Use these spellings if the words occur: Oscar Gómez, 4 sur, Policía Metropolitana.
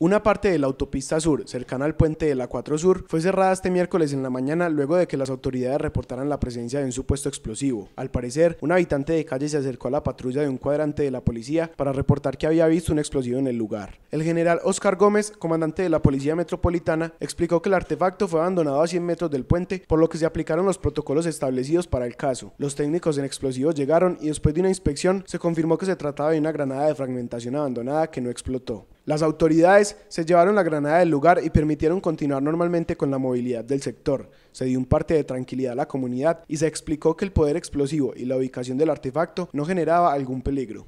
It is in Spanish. Una parte de la autopista sur, cercana al puente de la 4 Sur, fue cerrada este miércoles en la mañana luego de que las autoridades reportaran la presencia de un supuesto explosivo. Al parecer, un habitante de calle se acercó a la patrulla de un cuadrante de la policía para reportar que había visto un explosivo en el lugar. El general Oscar Gómez, comandante de la Policía Metropolitana, explicó que el artefacto fue abandonado a 100 metros del puente, por lo que se aplicaron los protocolos establecidos para el caso. Los técnicos en explosivos llegaron y después de una inspección se confirmó que se trataba de una granada de fragmentación abandonada que no explotó. Las autoridades se llevaron la granada del lugar y permitieron continuar normalmente con la movilidad del sector. Se dio un parte de tranquilidad a la comunidad y se explicó que el poder explosivo y la ubicación del artefacto no generaba algún peligro.